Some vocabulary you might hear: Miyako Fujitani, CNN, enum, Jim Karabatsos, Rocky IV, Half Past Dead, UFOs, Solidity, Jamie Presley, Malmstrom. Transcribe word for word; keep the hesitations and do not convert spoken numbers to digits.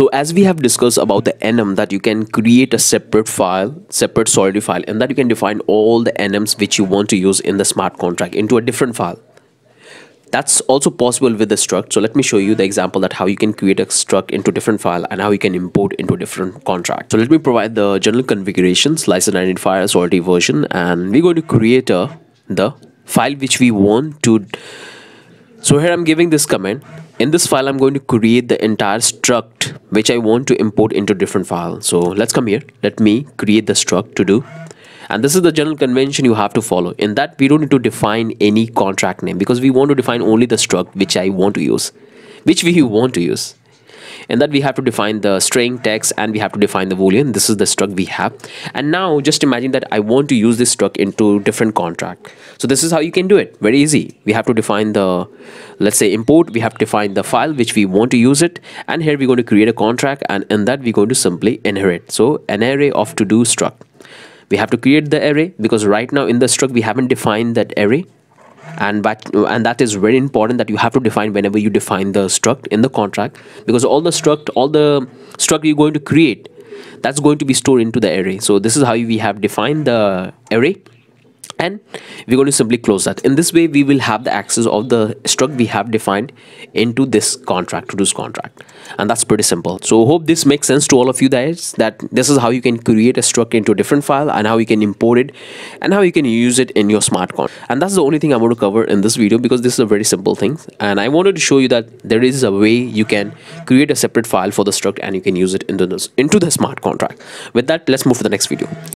So as we have discussed about the enum, that you can create a separate file, separate Solidity file, and that you can define all the enums which you want to use in the smart contract into a different file. That's also possible with the struct. So let me show you the example that how you can create a struct into different file and how you can import into a different contract. So let me provide the general configurations, license identifier, Solidity version, and we're going to create a, the file which we want to. So here I'm giving this command. In this file, I'm going to create the entire struct which I want to import into different file. So let's come here. Let me create the struct to do. And this is the general convention you have to follow. In that, we don't need to define any contract name because we want to define only the struct which I want to use, which we want to use. In that, we have to define the string text and we have to define the boolean. This is the struct we have. And now just imagine that I want to use this struct into different contract. So this is how you can do it. Very easy. We have to define the, let's say, import. We have to define the file which we want to use it. And here we're going to create a contract. And in that, we're going to simply inherit. So an array of to do struct. We have to create the array because right now in the struct we haven't defined that array, and but and that is very important that you have to define whenever you define the struct in the contract, because all the struct all the struct you're going to create, that's going to be stored into the array. So this is how we have defined the array, and we're going to simply close that. In this way we will have the access of the struct we have defined into this contract, to this contract, and that's pretty simple. So hope this makes sense to all of you guys, that this is how you can create a struct into a different file and how you can import it and how you can use it in your smart contract. And that's the only thing I'm going to cover in this video, because this is a very simple thing, and I wanted to show you that there is a way you can create a separate file for the struct and you can use it into this into the smart contract. With that, let's move to the next video.